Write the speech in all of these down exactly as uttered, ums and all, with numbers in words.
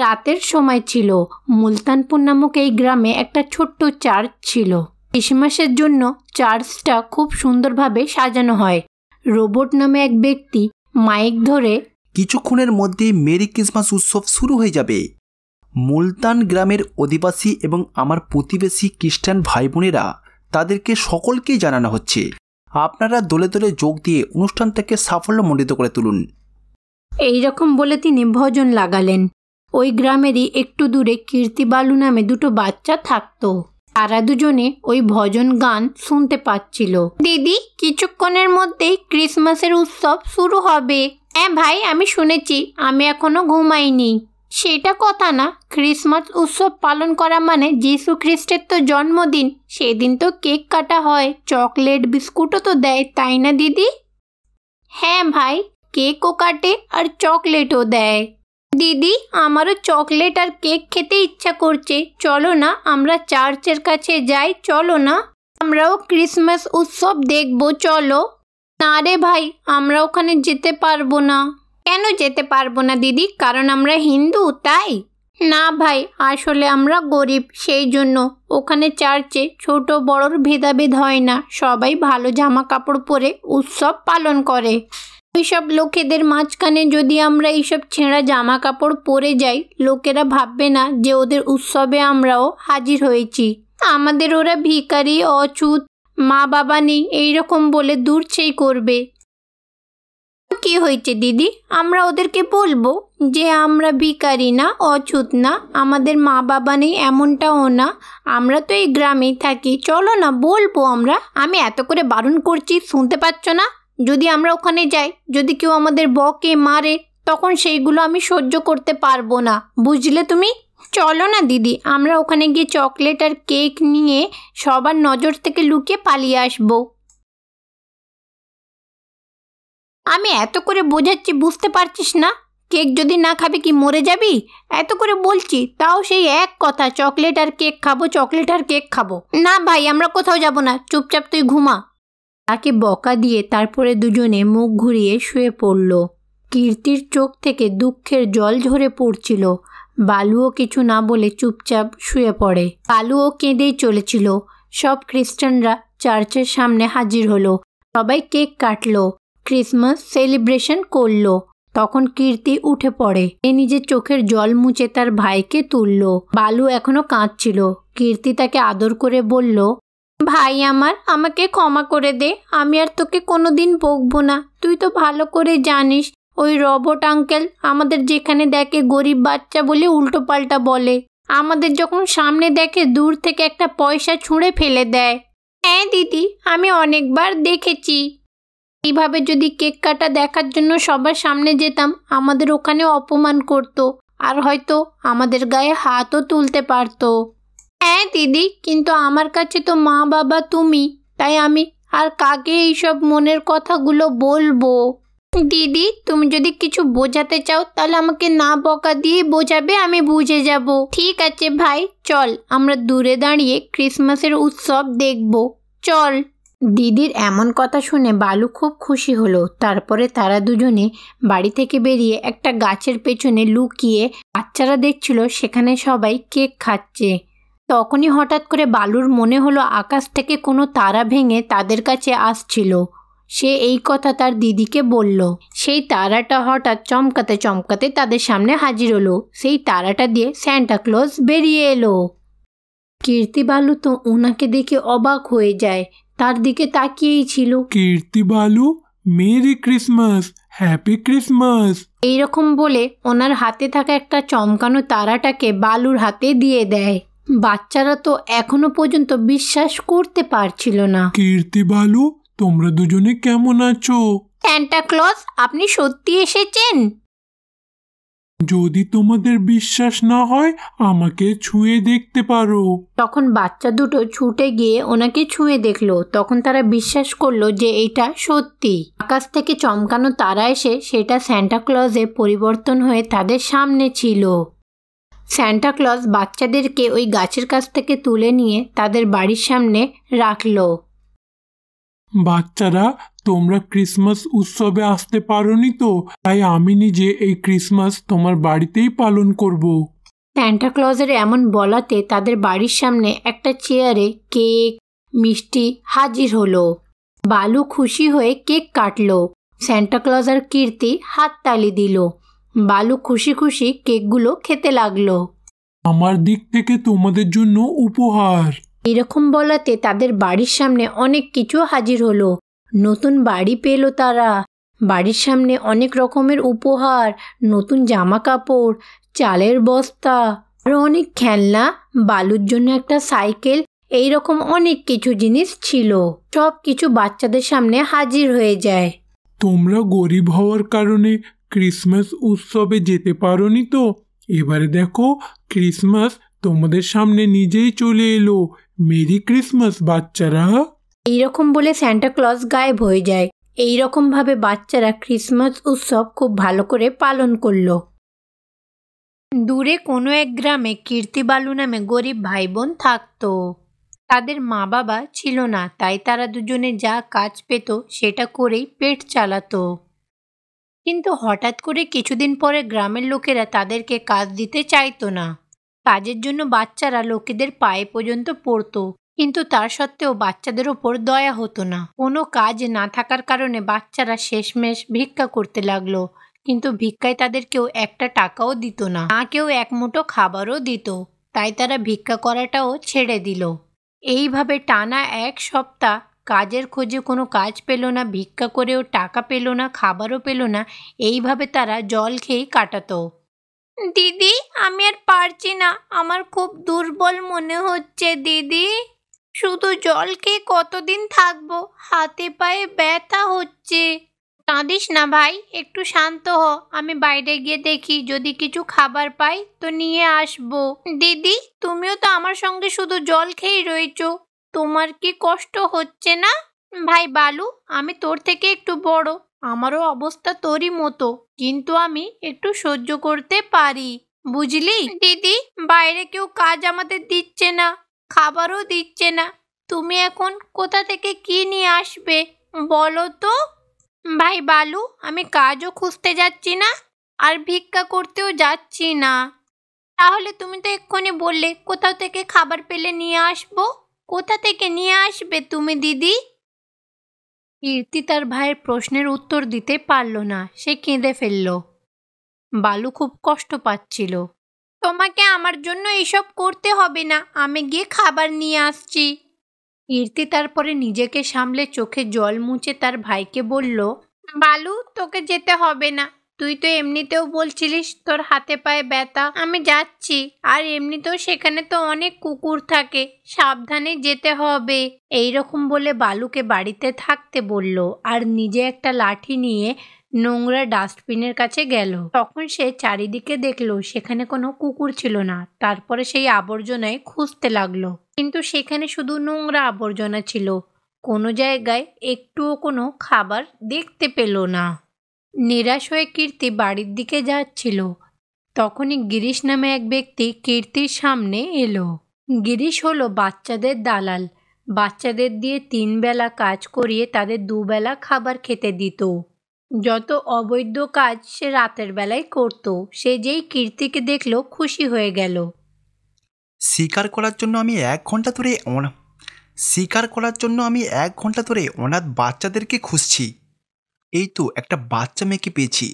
রাতের সময় ছিল। মুলতানপুর নামক এই গ্রামে একটা ছোট্ট চার্চ ছিল। ক্রিসমাসের জন্য চার্চটা খুব সুন্দরভাবে সাজানো হয়। রোবট নামে এক ব্যক্তি মাইক ধরে, কিছুক্ষণের মধ্যে মেরি ক্রিসমাস উৎসব শুরু হয়ে যাবে। মুলতান গ্রামের অধিবাসী এবং আমার প্রতিবেশী খ্রিস্টান ভাই বোনেরা, তাদেরকে সকলকে জানানো হচ্ছে, আপনারা দলে দলে যোগ দিয়ে অনুষ্ঠানটাকে সাফল্যমণ্ডিত করে তুলুন। এই রকম বলে তিনি ভজন লাগালেন। ওই গ্রামেরই একটু দূরে কীর্তি বালু নামে দুটো বাচ্চা থাকতো। তারা দুজনে ওই ভজন গান শুনতে পাচ্ছিল। দিদি, কিছুক্ষণের মধ্যেই ক্রিসমাসের উৎসব শুরু হবে। হ্যাঁ ভাই, আমি শুনেছি, আমি এখনো ঘুমাইনি। সেটা কথা না, ক্রিসমাস উৎসব পালন করা মানে যীশু খ্রিস্টের তো জন্মদিন, সেদিন তো কেক কাটা হয়, চকলেট বিস্কুটও তো দেয়, তাই না দিদি? হ্যাঁ ভাই, কেকও কাটে আর চকলেটও দেয়। দিদি, আমারও চকলেট আর কেক খেতে ইচ্ছা করছে, চলো না আমরা চার্চের কাছে যাই, চলো না আমরাও ক্রিসমাস উৎসব দেখব, চলো। না রে ভাই, আমরা ওখানে যেতে পারবো না। কেন যেতে পারবো না দিদি? কারণ আমরা হিন্দু, তাই না? ভাই, আসলে আমরা গরিব, সেই জন্য। ওখানে চার্চে ছোট বড়র ভেদাভেদ হয় না, সবাই ভালো জামা কাপড় পরে উৎসব পালন করে। ওইসব লোকেদের মাঝখানে যদি আমরা এইসব ছেঁড়া জামা কাপড় পরে যাই, লোকেরা ভাববে না যে ওদের উৎসবে আমরাও হাজির হয়েছি। আমাদের ওরা ভিখারি, অছুত, মা বাবা নেই এইরকম বলে দূর ছেই করবে। কি হয়েছে দিদি, আমরা ওদেরকে বলবো যে আমরা ভিখারি না, অছুত না, আমাদের মা বাবা নেই, এমনটাও না, আমরা তো এই গ্রামেই থাকি, চলো না বলবো আমরা। আমি এত করে বারণ করছি, শুনতে পাচ্ছ না? যদি আমরা ওখানে যাই, যদি কেউ আমাদের বকে মারে, তখন সেইগুলো আমি সহ্য করতে পারবো না, বুঝলে তুমি? চলো না দিদি, আমরা ওখানে গিয়ে চকলেট আর কেক নিয়ে সবার নজর থেকে লুকিয়ে পালিয়ে আসবো। আমি এত করে বোঝাচ্ছি, বুঝতে পারছিস না? কেক যদি না খাবে কি মরে যাবি? এত করে বলছি, তাও সেই এক কথা, চকলেট আর কেক খাবো, চকলেট আর কেক খাবো। না ভাই, আমরা কোথাও যাব না, চুপচাপ তুই ঘুমা। তাকে বকা দিয়ে তারপরে দুজনে মুখ ঘুরিয়ে শুয়ে পড়ল। কীর্তির চোখ থেকে দুঃখের জল ঝরে পড়ছিল। বালুও কিছু না বলে চুপচাপ শুয়ে পড়ে। বালুও কেঁদেই চলেছিল। সব খ্রিস্টানরা চার্চের সামনে হাজির হলো, সবাই কেক কাটলো, ক্রিসমাস সেলিব্রেশন করলো। তখন কীর্তি উঠে পড়ে, এ নিজের চোখের জল মুছে তার ভাইকে তুলল। বালু এখনো কাঁদছিল। কীর্তি তাকে আদর করে বলল, ভাই আমার, আমাকে ক্ষমা করে দে, আমি আর তোকে কোনোদিন বকবো না। তুই তো ভালো করে জানিস ওই রোবট আঙ্কেল আমাদের যেখানে দেখে গরিব বাচ্চা বলে উল্টোপাল্টা বলে, আমাদের যখন সামনে দেখে দূর থেকে একটা পয়সা ছুঁড়ে ফেলে দেয়। হ্যাঁ দিদি, আমি অনেকবার দেখেছি। এইভাবে যদি কেক কাটা দেখার জন্য সবার সামনে যেতাম, আমাদের ওখানে অপমান করতো, আর হয়তো আমাদের গায়ে হাতও তুলতে পারতো। হ্যাঁ দিদি, কিন্তু আমার কাছে তো মা বাবা তুমি, তাই আমি আর কাকে এইসব মনের কথাগুলো বলবো? দিদি, তুমি যদি কিছু বোঝাতে চাও তাহলে আমাকে না বকা দিয়ে বোঝাবে, আমি বুঝে যাব। ঠিক আছে ভাই, চল আমরা দূরে দাঁড়িয়ে ক্রিসমাসের উৎসব দেখব, চল। দিদির এমন কথা শুনে বালু খুব খুশি হলো। তারপরে তারা দুজনে বাড়ি থেকে বেরিয়ে একটা গাছের পেছনে লুকিয়ে বাচ্চারা দেখছিল সেখানে সবাই কেক খাচ্ছে। তখনই হঠাৎ করে বালুর মনে হলো আকাশ থেকে কোনো তারা ভেঙে তাদের কাছে আসছিল। সে এই কথা তার দিদিকে বলল। সেই তারাটা হঠাৎ চমকাতে চমকাতে তাদের সামনে হাজির হলো। সেই তারাটা দিয়ে স্যান্টা ক্লজ বেরিয়ে এলো। কীর্তি বালু তো ওনাকে দেখে অবাক হয়ে যায়, তার দিকে তাকিয়েই ছিল। কীর্তি বালু, মেরি ক্রিসমাস, হ্যাপি ক্রিসমাস, এইরকম বলে ওনার হাতে থাকা একটা চমকানো তারাটাকে বালুর হাতে দিয়ে দেয়। বাচ্চারা তো এখনো পর্যন্ত বিশ্বাস করতে পারছিল না। কীর্তি বালু, তোমরা দুজনে কেমন আছো? স্যান্টা ক্লজ, আপনি সত্যি এসেছেন? যদি তোমাদের বিশ্বাস না হয়, আমাকে ছুঁয়ে দেখতে পারো। তখন বাচ্চা দুটো ছুটে গিয়ে ওনাকে ছুঁয়ে দেখলো। তখন তারা বিশ্বাস করলো যে এটা সত্যি। আকাশ থেকে চমকানো তারা এসে সেটা স্যান্টা ক্লজে পরিবর্তন হয়ে তাদের সামনে ছিল। স্যান্টা ক্লজ বাচ্চাদেরকে ওই গাছের কাছ থেকে তুলে নিয়ে তাদের বাড়ির সামনে রাখলো। বাচ্চারা তোমরা ক্রিসমাস উৎসবে আসতে পারোনি তো, তাই আমি নিজে এই ক্রিসমাস তোমার বাড়িতেই পালন করব। সান্টা ক্লজের এমন বলাতে তাদের বাড়ির সামনে একটা চেয়ারে কেক মিষ্টি হাজির হলো। বালু খুশি হয়ে কেক কাটলো, সান্টা ক্লজ আর কীর্তি হাত তালি দিল। বালু খুশি খুশি কেকগুলো খেতে লাগলো। আমার দিক থেকে তোমাদের জন্য উপহার। এরকম বলাতে তাদের বাড়ির সামনে অনেক কিছু হাজির হলো। নতুন বাড়ি পেল তারা, বাড়ির সামনে অনেক রকমের উপহার, নতুন জামা কাপড়, চালের বস্তা, আরও অনেক খেলনা, বালুর জন্য একটা সাইকেল, এই রকম অনেক কিছু জিনিস ছিল। সব কিছু বাচ্চাদের সামনে হাজির হয়ে যায়। তোমরা গরিব হওয়ার কারণে ক্রিসমাস উৎসবে যেতে পারোনি তো, এবারে দেখো ক্রিসমাস তোমাদের সামনে নিজেই চলে এলো। মেরি ক্রিসমাস বাচ্চারা। এইরকম বলে সান্টা ক্লজ গায়েব হয়ে যায়। এইরকম ভাবে বাচ্চারা ক্রিসমাস উৎসব খুব ভালো করে পালন করলো। দূরে কোনো এক গ্রামে কীর্তি বালু নামে গরিব ভাই বোন থাকতো। তাদের মা বাবা ছিল না, তাই তারা দুজনে যা কাজ পেত সেটা করেই পেট চালাতো। কিন্তু হঠাৎ করে কিছুদিন পরে গ্রামের লোকেরা তাদেরকে কাজ দিতে চাইতো না। কাজের জন্য বাচ্চারা লোকেদের পায়ে পর্যন্ত পড়তো, কিন্তু তার সত্ত্বেও বাচ্চাদের ওপর দয়া হতো না। কোনো কাজ না থাকার কারণে বাচ্চারা শেষমেশ ভিক্ষা করতে লাগলো, কিন্তু ভিক্ষায় তাদের কেউ একটা টাকাও দিত না, না কেউ এক মুঠো খাবারও দিত। তাই তারা ভিক্ষা করাটাও ছেড়ে দিল। এইভাবে টানা এক সপ্তাহ কাজের খোঁজে কোনো কাজ পেল না, ভিক্ষা করেও টাকা পেল না, খাবারও পেল না। এইভাবে তারা জল খেয়েই কাটাতো। দিদি, আমি আর পারছি না, আমার খুব দুর্বল মনে হচ্ছে দিদি। শুধু জল খেয়ে কতদিন থাকবো? হাতে পায়ে ব্যথা হচ্ছে। কাঁদিস না ভাই, একটু শান্ত হ। আমি বাইরে গিয়ে দেখি যদি কিছু খাবার পাই তো নিয়ে আসবো। দিদি, তুমিও তো আমার সঙ্গে শুধু জল খেয়েই রয়েছো, তোমার কি কষ্ট হচ্ছে না? ভাই বালু, আমি তোর থেকে একটু বড়, আমারও অবস্থা তোরই মতো, কিন্তু আমি একটু সহ্য করতে পারি, বুঝলি? দিদি, বাইরে কেউ কাজ আমাদের দিচ্ছে না, খাবারও দিচ্ছে না, তুমি এখন কোথা থেকে কি নিয়ে আসবে বলো তো? ভাই বালু, আমি কাজও খুঁজতে যাচ্ছি না আর ভিক্ষা করতেও যাচ্ছি না। তাহলে তুমি তো এক্ষুনি বললে কোথাও থেকে খাবার পেলে নিয়ে আসবো, কোথা থেকে নিয়ে আসবে তুমি দিদি? কীর্তি তার ভাইয়ের প্রশ্নের উত্তর দিতে পারল না, সে কেঁদে ফেলল। বালু খুব কষ্ট পাচ্ছিল। তোমাকে আমার জন্য এসব করতে হবে না, আমি গিয়ে খাবার নিয়ে আসছি। কীর্তি তারপরে নিজেকে সামলে চোখে জল মুছে তার ভাইকে বলল, বালু, তোকে যেতে হবে না, তুই তো এমনিতেও বলছিলিস তোর হাতে পায়ে ব্যথা, আমি যাচ্ছি। আর এমনিতেও সেখানে তো অনেক কুকুর থাকে, সাবধানে যেতে হবে। এই রকম বলে বালুকে বাড়িতে থাকতে বলল আর নিজে একটা লাঠি নিয়ে নোংরা ডাস্টবিনের কাছে গেল। তখন সে চারিদিকে দেখলো সেখানে কোনো কুকুর ছিল না। তারপরে সেই আবর্জনায় খুঁজতে লাগলো, কিন্তু সেখানে শুধু নোংরা আবর্জনা ছিল। কোনো জায়গায় একটুও কোনো খাবার দেখতে পেল না। নিরাশ হয়ে কীর্তি বাড়ির দিকে যাচ্ছিল, তখনই গিরিশ নামে এক ব্যক্তি কীর্তির সামনে এলো। গিরিশ হলো বাচ্চাদের দালাল। বাচ্চাদের দিয়ে তিন বেলা কাজ করিয়ে তাদের দুবেলা খাবার খেতে দিত। যত অবৈধ কাজ সে রাতের বেলায় করত। সে যেই কীর্তিকে দেখল খুশি হয়ে গেল। শিকার করার জন্য আমি এক ঘন্টা ধরে শিকার করার জন্য আমি এক ঘন্টা ধরে অনাথ বাচ্চাদেরকে খুঁজছি। এই তো একটা বাচ্চা মেয়েকে পেয়েছি,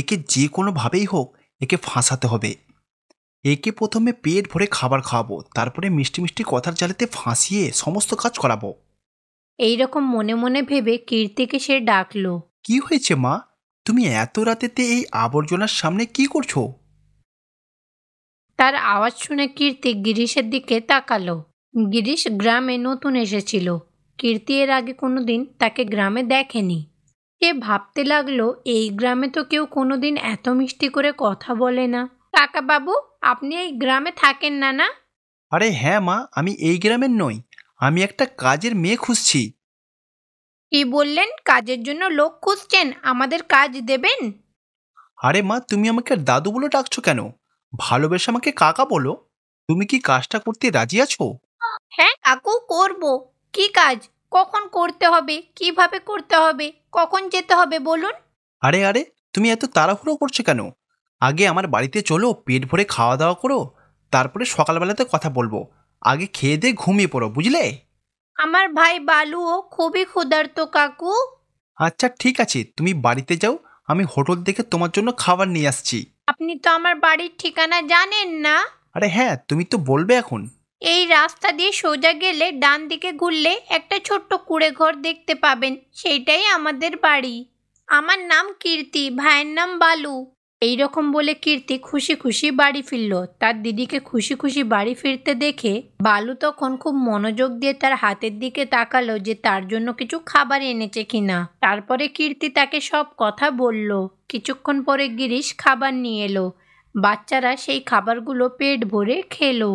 একে যে কোনোভাবেই হোক একে ফাঁসাতে হবে। একে প্রথমে পেট ভরে খাবার খাওয়াবো, তারপরে মিষ্টি মিষ্টি কথার জালেতে ফাঁসিয়ে সমস্ত কাজ করাবো। এইরকম মনে মনে ভেবে কীর্তিকে সে ডাকলো, কি হয়েছে মা, তুমি এত রাতেতে এই আবর্জনার সামনে কি করছো? তার আওয়াজ শুনে কীর্তি গিরিশের দিকে তাকালো। গিরিশ গ্রামে নতুন এসেছিল। কীর্তি এর আগে কোনোদিন তাকে গ্রামে দেখেনি। সে ভাবতে লাগলো এই গ্রামে তো কেউ কোনোদিন এত মিষ্টি করে কথা বলে না। কাকা বাবু, আপনি এই গ্রামে থাকেন না না? আরে হ্যাঁ মা, আমি এই গ্রামের নই, আমি একটা কাজের মেয়ে খুঁজছি। কি বললেন, কাজের জন্য লোক খুঁজছেন? আমাদের কাজ দেবেন? আরে মা, তুমি আমাকে দাদু বলে ডাকছো কেন? ভালোবেসে আমাকে কাকা বলো। তুমি কি কাজটা করতে রাজি আছো? হ্যাঁ কাকু, করব। কি কাজ? कখন করতে হবে কিভাবে করতে হবে কখন যেতে হবে বলুন। আরে আরে তুমি এত তাড়াহুড়ো করছো কেন? আগে আমার বাড়িতে চলো, পেট ভরে খাওয়া দাওয়া করো, তারপরে সকালবেলাতে কথা বলবো। আগে খেয়ে দিয়ে ঘুমিয়ে পড়ো, বুঝলে? আমার ভাই বালুও খুবই ক্ষুধার্ত কাকু। আচ্ছা ঠিক আছে, তুমি বাড়িতে যাও, আমি হোটেল থেকে তোমার জন্য খাবার নিয়ে আসছি। আপনি তো আমার বাড়ির ঠিকানা জানেন না। আরে হ্যাঁ, তুমি তো বলবে এখন। এই রাস্তা দিয়ে সোজা গেলে ডান দিকে ঘুরলে একটা ছোট্ট কুড়ে ঘর দেখতে পাবেন, সেটাই আমাদের বাড়ি। আমার নাম কীর্তি, ভাইয়ের নাম বালু। এই রকম বলে কীর্তি খুশি খুশি বাড়ি ফিরল। তার দিদিকে খুশি খুশি বাড়ি ফিরতে দেখে বালু তখন খুব মনোযোগ দিয়ে তার হাতের দিকে তাকালো যে তার জন্য কিছু খাবার এনেছে কিনা। তারপরে কীর্তি তাকে সব কথা বলল। কিছুক্ষণ পরে গিরিশ খাবার নিয়ে এলো। বাচ্চারা সেই খাবারগুলো পেট ভরে খেলো।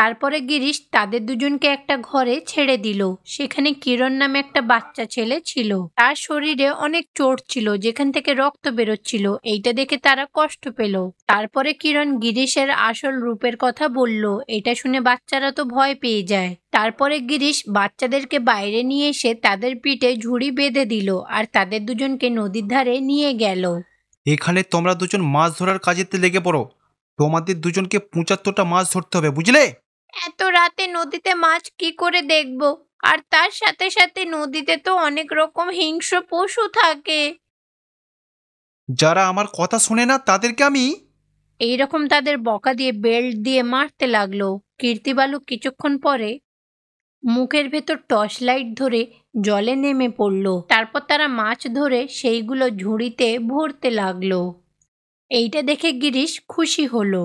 তারপরে গিরিশ তাদের দুজনকে একটা ঘরে ছেড়ে দিল। সেখানে কিরণ নামে একটা বাচ্চা ছেলে ছিল। তার শরীরে অনেক চোট ছিল, যেখান থেকে রক্ত বেরোচ্ছিল। এইটা দেখে তারা কষ্ট পেল। তারপরে কিরণ গিরিশের আসল রূপের কথা বলল। এটা শুনে বাচ্চারা তো ভয় পেয়ে যায়। তারপরে গিরিশ বাচ্চাদেরকে বাইরে নিয়ে এসে তাদের পিঠে ঝুড়ি বেঁধে দিল আর তাদের দুজনকে নদীর ধারে নিয়ে গেল। এখানে তোমরা দুজন মাছ ধরার কাজেতে লেগে পড়ো, তোমাদের দুজনকে পঁচাত্তরটা মাছ ধরতে হবে, বুঝলে? এত রাতে নদীতে মাছ কি করে দেখব? আর তার সাথে সাথে নদীতে তো অনেক রকম হিংস্র পশু থাকে। যারা আমার কথা শুনে না তাদেরকে আমি এই রকম তাদের বকা দিয়ে বেল্ট দিয়ে মারতে লাগলো। কীর্তি বালু কিছুক্ষণ পরে মুখের ভেতর টর্চ লাইট ধরে জলে নেমে পড়লো। তারপর তারা মাছ ধরে সেইগুলো ঝুড়িতে ভরতে লাগলো। এইটা দেখে গিরিশ খুশি হলো।